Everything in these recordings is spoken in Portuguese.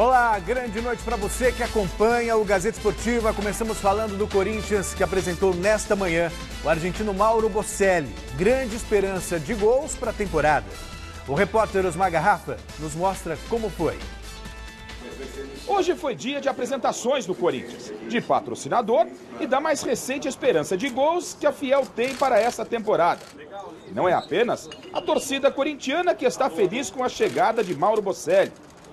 Olá, grande noite para você que acompanha o Gazeta Esportiva. Começamos falando do Corinthians, que apresentou nesta manhã o argentino Mauro Bocelli, grande esperança de gols para a temporada. O repórter Osmar Garrafa nos mostra como foi. Hoje foi dia de apresentações do Corinthians, de patrocinador e da mais recente esperança de gols que a Fiel tem para essa temporada. E não é apenas a torcida corintiana que está feliz com a chegada de Mauro Bocelli.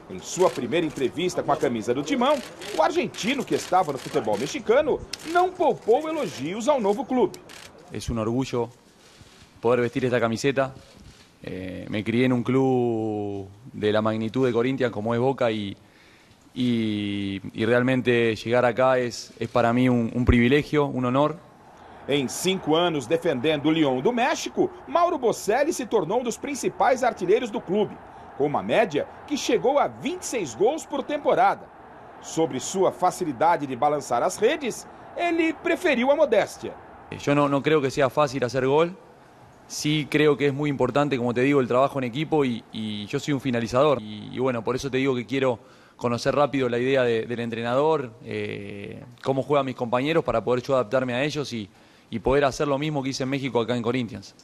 Em sua primeira entrevista com a camisa do Timão, o argentino que estava no futebol mexicano não poupou elogios ao novo clube. É um orgulho poder vestir esta camiseta. Me criei em um clube da magnitude de Corinthians, como é Boca, e realmente chegar acá é para mim um privilégio, um honor. Em 5 anos defendendo o Leon do México, Mauro Bocelli se tornou um dos principais artilheiros do clube, com uma média que chegou a 26 gols por temporada. Sobre sua facilidade de balançar as redes, ele preferiu a modéstia. Eu não creio que seja fácil fazer gol. Sí, creo que es muy importante, como te digo, el trabajo en equipo y yo soy un finalizador. Y bueno, por eso te digo que quiero conocer rápido la idea del entrenador, cómo juegan mis compañeros para poder yo adaptarme a ellos y poder hacer lo mismo que hice en México acá en Corinthians.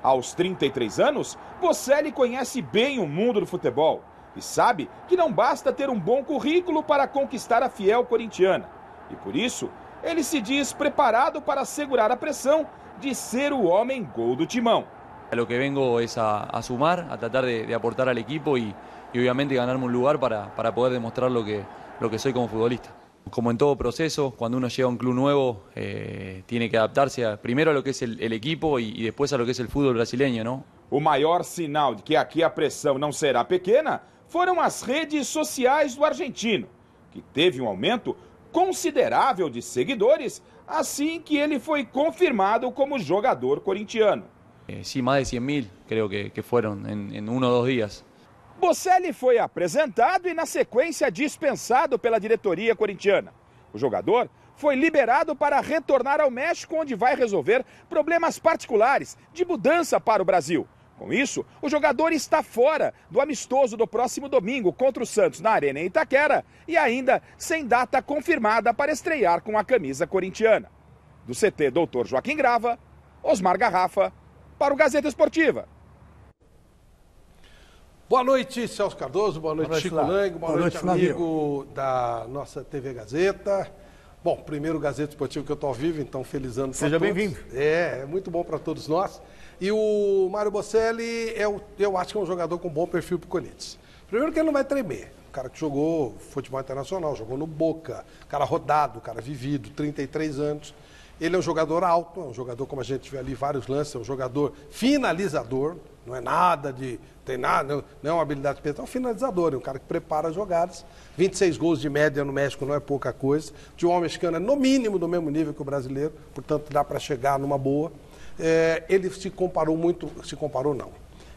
Aos 33 anos, Bocelli conhece bem o mundo do futebol e sabe que não basta ter um bom currículo para conquistar a Fiel corintiana. E por isso, ele se diz preparado para segurar a pressão de ser o homem gol do Timão. Lo que vengo es a sumar, a tratar de aportar al equipo y obviamente ganarme un lugar para poder demostrar lo que soy como futbolista. Como en todo proceso, cuando uno llega a un club nuevo, tiene que adaptarse primero a lo que es el equipo y después a lo que es el fútbol brasileño, ¿no? O maior sinal de que aqui a pressão não será pequena foram as redes sociais do argentino, que teve um aumento considerável de seguidores assim que ele foi confirmado como jogador corintiano. Sim, mais de 100.000, creio que foram em 1 ou 2 dias. Bocelli foi apresentado e, na sequência, dispensado pela diretoria corintiana. O jogador foi liberado para retornar ao México, onde vai resolver problemas particulares de mudança para o Brasil. Com isso, o jogador está fora do amistoso do próximo domingo contra o Santos na Arena Itaquera e ainda sem data confirmada para estrear com a camisa corintiana. Do CT Dr. Joaquim Grava, Osmar Garrafa, para o Gazeta Esportiva. Boa noite, Celso Cardoso, boa noite Chico Lago, boa noite amigo da nossa TV Gazeta. Bom, primeiro Gazeta Esportiva que eu estou ao vivo, então feliz ano para todos. Seja bem-vindo. É muito bom para todos nós. E o Mário Bocelli, eu acho que é um jogador com bom perfil para o Corinthians. Primeiro que ele não vai tremer. O cara que jogou futebol internacional, jogou no Boca, cara rodado, cara vivido, 33 anos. Ele é um jogador alto, é um jogador, como a gente vê ali, vários lances, é um jogador finalizador. Não é nada de... tem nada, não é uma habilidade pessoal, é um finalizador, é um cara que prepara as jogadas. 26 gols de média no México não é pouca coisa. De um homem mexicano é no mínimo do mesmo nível que o brasileiro, portanto dá para chegar numa boa. Ele se comparou não.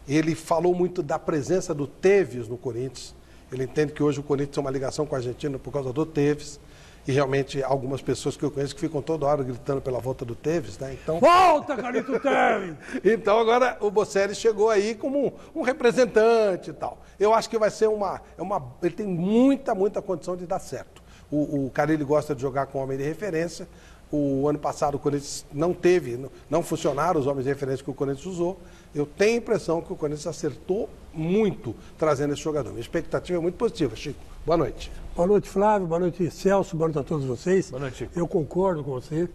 Ele falou muito da presença do Tevez no Corinthians. Ele entende que hoje o Corinthians tem uma ligação com a Argentina por causa do Tevez. E realmente algumas pessoas que eu conheço que ficam toda hora gritando pela volta do Tevez, né? Então... volta, Carlito Tevez! Então agora o Bocelli chegou aí como um representante e tal. Eu acho que vai ser ele tem muita condição de dar certo. O Carillo gosta de jogar com homem de referência. O ano passado o Corinthians não funcionaram os homens de referência que o Corinthians usou. Eu tenho a impressão que o Corinthians acertou muito trazendo esse jogador. Minha expectativa é muito positiva, Chico. Boa noite. Boa noite, Flávio. Boa noite, Celso. Boa noite a todos vocês. Boa noite, Chico. Eu concordo com você.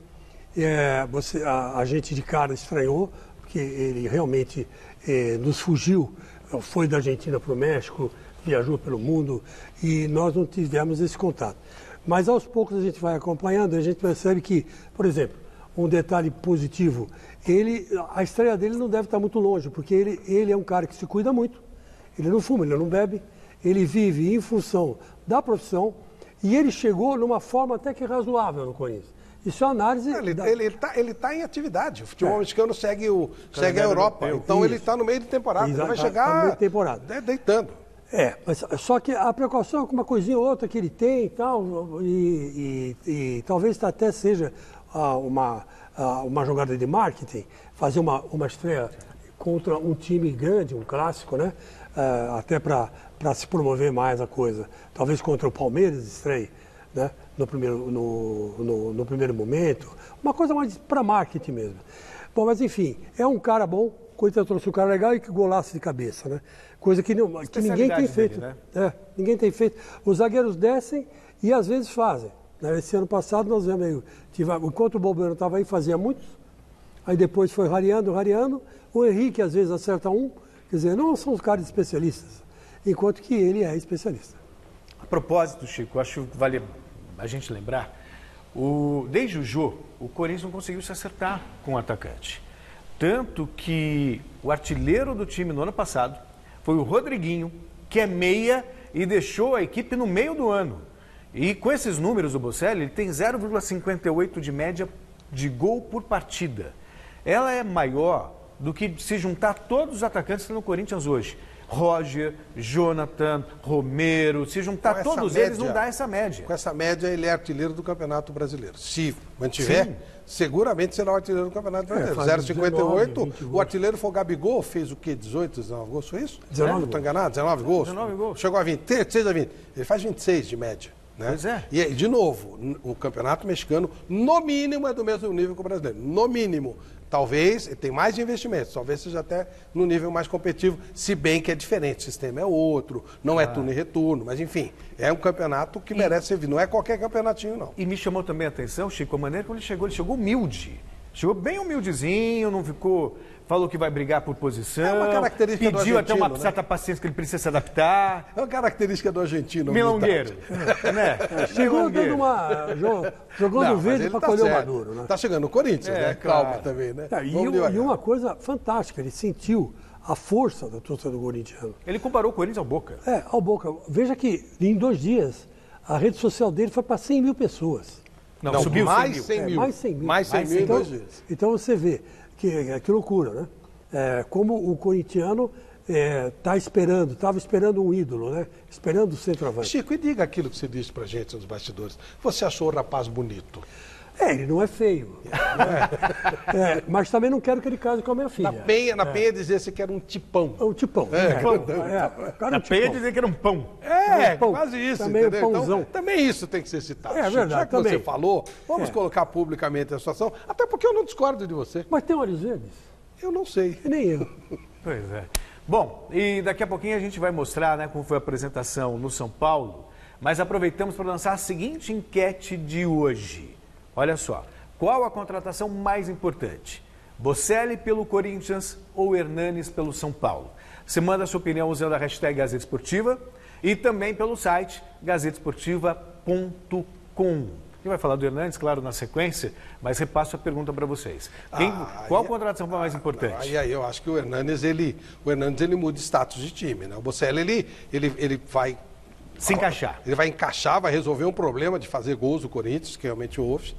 A gente de cara estranhou, porque ele realmente nos fugiu. Foi da Argentina para o México, viajou pelo mundo e nós não tivemos esse contato. Mas aos poucos a gente vai acompanhando e a gente percebe que, por exemplo, um detalhe positivo, a estreia dele não deve estar muito longe, porque ele é um cara que se cuida muito, ele não fuma, ele não bebe, ele vive em função da profissão e ele chegou numa forma até que razoável no Corinthians. Isso é análise... Ele está em atividade. O futebol mexicano segue a Europa, então ele está no meio de temporada, ele vai chegar no meio de temporada. Deitando. Mas só que a precaução é com uma coisinha ou outra que ele tem e tal, e talvez até seja uma jogada de marketing, fazer uma estreia contra um time grande, um clássico, né? até para se promover mais a coisa. Talvez contra o Palmeiras estreie, né? No primeiro momento. Uma coisa mais para marketing mesmo. Bom, mas enfim, é um cara bom. Coisa trouxe um cara legal e que golaço de cabeça, né? Coisa que ninguém tem feito. Dele, né? É, ninguém tem feito. Os zagueiros descem e às vezes fazem. Né? Esse ano passado nós vemos aí, enquanto o Balbuena estava aí, fazia muitos. Aí depois foi rareando. O Henrique às vezes acerta um. Quer dizer, não são os caras especialistas, enquanto que ele é especialista. A propósito, Chico, acho que vale a gente lembrar, desde o jogo, o Corinthians não conseguiu se acertar com o atacante. Tanto que o artilheiro do time no ano passado foi o Rodriguinho, que é meia e deixou a equipe no meio do ano. E com esses números, o Bocelli, ele tem 0,58 de média de gol por partida. Ela é maior do que se juntar todos os atacantes no Corinthians hoje. Roger, Jonathan, Romero, se juntar todos eles não dá essa média. Com essa média ele é artilheiro do Campeonato Brasileiro. Se mantiver, sim, seguramente será o artilheiro do Campeonato Brasileiro. 0,58, o artilheiro foi o Gabigol, fez o quê? 18, 19 gols, foi isso? 19, não estou enganado? 19 gols. 19 gols. Chegou a 20, 36 a 20. Ele faz 26 de média. Né? Pois é. E, de novo, o Campeonato Mexicano, no mínimo, é do mesmo nível que o brasileiro. No mínimo. Talvez, tem mais investimentos, talvez seja até no nível mais competitivo, se bem que é diferente, o sistema é outro, não é turno e retorno, mas enfim, é um campeonato que merece servir, não é qualquer campeonatinho não. E me chamou também a atenção, Chico, a maneira como ele chegou humilde, chegou bem humildezinho, não ficou, falou que vai brigar por posição, é uma característica pediu do até uma certa paciência que ele precisa se adaptar. É uma característica do argentino. Milongueiro. Né? Chegou dando uma... Jogou no verde para colher o maduro. Né? Tá chegando o Corinthians, né? Claro. Calma também, né? E uma coisa fantástica, ele sentiu a força da torcida do corintiano. Ele comparou o Corinthians ao Boca. É, ao Boca. Veja que em 2 dias a rede social dele foi para 100 mil pessoas. Não, subiu mais 100 mil. Mais 100 mil. Mais 100 mil em 2 dias. Então você vê... Que loucura, né? Como o corintiano estava esperando um ídolo, né? Esperando o centroavante. Chico, e diga aquilo que você disse pra gente nos bastidores. Você achou o rapaz bonito? Ele não é feio. Né? Mas também não quero que ele case com a minha filha. Na Penha dizer que era um tipão. Um tipão. Na Penha dizer que era um pão. Quase isso. Também um pãozão. Então, também isso tem que ser citado. É verdade. Já que você falou, vamos colocar publicamente a situação, até porque eu não discordo de você. Mas tem olhos verdes? Eu não sei. Nem eu. Pois é. Bom, e daqui a pouquinho a gente vai mostrar, né, como foi a apresentação no São Paulo, mas aproveitamos para lançar a seguinte enquete de hoje. Olha só, qual a contratação mais importante? Bocelli pelo Corinthians ou Hernanes pelo São Paulo? Você manda a sua opinião usando a hashtag Gazeta Esportiva e também pelo site gazetesportiva.com. Quem vai falar do Hernanes, claro, na sequência, mas repasso a pergunta para vocês. Qual contratação foi mais importante? E aí eu acho que o Hernanes ele muda o status de time, né? O Bocelli ele vai... se encaixar. Ele vai encaixar, vai resolver um problema de fazer gols do Corinthians, que realmente houve.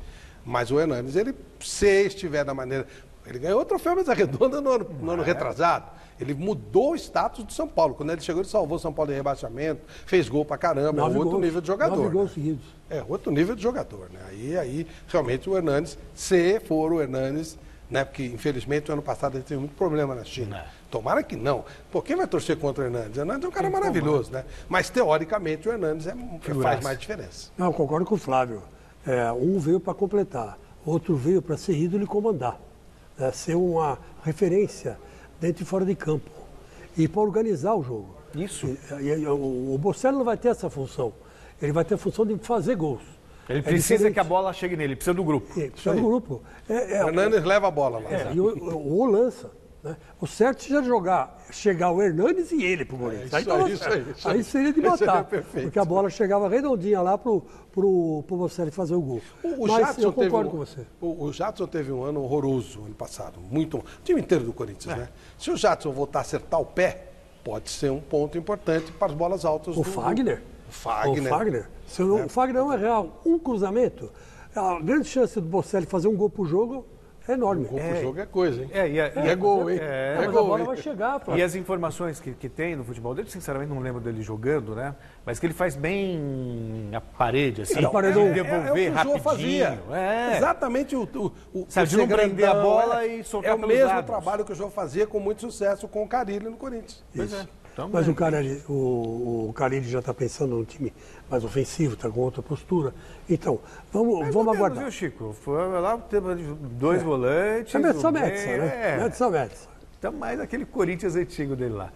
Mas o Hernanes, se estiver da maneira... Ele ganhou o troféu Mesa Redonda no ano retrasado. Ele mudou o status do São Paulo. Quando ele chegou, ele salvou o São Paulo de rebaixamento, fez gol pra caramba, outro nível de jogador. 9 gols seguidos. Né? Outro nível de jogador, né? Aí realmente o Hernanes, se for o Hernanes... Né? Porque, infelizmente, o ano passado ele teve muito problema na China. Tomara que não. Por quem vai torcer contra o Hernanes? O Hernanes é um cara maravilhoso, né? Mas, teoricamente, o Hernanes faz mais diferença. Não, eu concordo com o Flávio. Um veio para completar, outro veio para ser ídolo e comandar. Ser uma referência dentro e fora de campo. E para organizar o jogo. Isso. O Bocelli não vai ter essa função. Ele vai ter a função de fazer gols. Ele precisa que a bola chegue nele, precisa do grupo. Precisa do grupo. O Hernanes leva a bola lá. Ou lança. Né? O certo seria chegar o Hernanes e ele pro Corinthians. Aí seria de matar. Porque a bola chegava redondinha lá pro Bocelli fazer o gol. Mas eu concordo com você. O Jadson teve um ano horroroso ano passado. O time inteiro do Corinthians, né? Se o Jadson voltar a acertar o pé, pode ser um ponto importante para as bolas altas. O Fagner. O Fagner não é real. Um cruzamento, a grande chance do Bocelli fazer um gol pro jogo é enorme. Um gol pro jogo é coisa, hein? E é gol, hein? A bola vai chegar, pô. E as informações que tem no futebol dele, sinceramente não lembro dele jogando, né? Mas que ele faz bem a parede, assim. Ele paredou devolver rapidinho. Fazia. Exatamente o não prender a bola e soltar pelos lados. É o mesmo trabalho que o João fazia com muito sucesso com o Carillo no Corinthians. Isso. Também. Mas o Carillo já está pensando num time mais ofensivo, está com outra postura. Então, vamos aguardar. Viu, Chico? Foi lá, teve dois volantes. É Metsa, né? Metsa. Então, mais aquele Corinthians antigo dele lá.